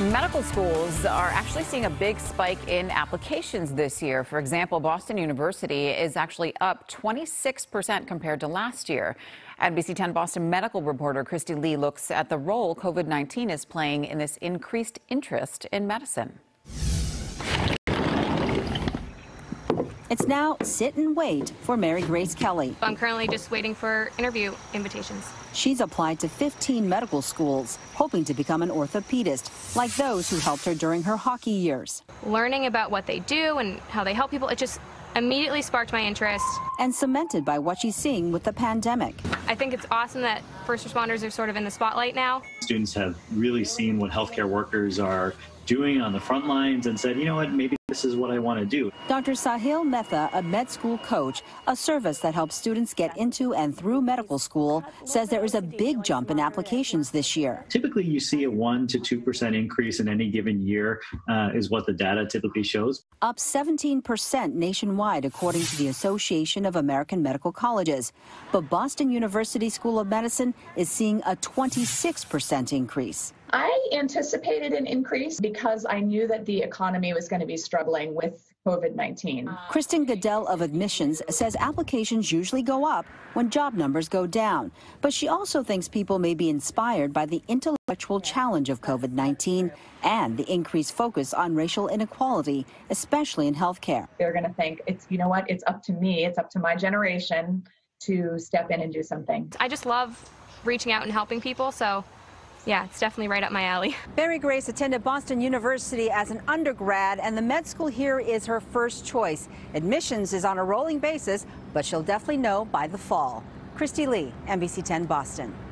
Medical schools are actually seeing a big spike in applications this year. For example, Boston University is actually up 26% compared to last year. NBC 10 Boston medical reporter Christy Lee looks at the role COVID-19 is playing in this increased interest in medicine. It's now sit and wait for Mary Grace Kelly. I'm currently just waiting for interview invitations. She's applied to 15 medical schools, hoping to become an orthopedist, like those who helped her during her hockey years. Learning about what they do and how they help people, it just immediately sparked my interest. And cemented by what she's seeing with the pandemic. I think it's awesome that first responders are sort of in the spotlight now. Students have really seen what healthcare workers are doing on the front lines and said, you know what, maybe this is what I want to do. Dr. Sahil Mehta, a med school coach, a service that helps students get into and through medical school, says there is a big jump in applications this year. Typically, you see a 1 to 2% increase in any given year, is what the data typically shows. Up 17% nationwide, according to the Association of American Medical Colleges. But Boston University School of Medicine is seeing a 26% increase. I anticipated an increase because I knew that the economy was going to be struggling with COVID-19. Kristen Goodell of admissions says applications usually go up when job numbers go down, but she also thinks people may be inspired by the intellectual challenge of COVID-19 and the increased focus on racial inequality, especially in healthcare. They're going to think, it's, you know what, it's up to me, it's up to my generation to step in and do something. I just love reaching out and helping people, so yeah, it's definitely right up my alley. Mary Grace attended Boston University as an undergrad, and the med school here is her first choice. Admissions is on a rolling basis, but she'll definitely know by the fall. Christy Lee, NBC 10 Boston.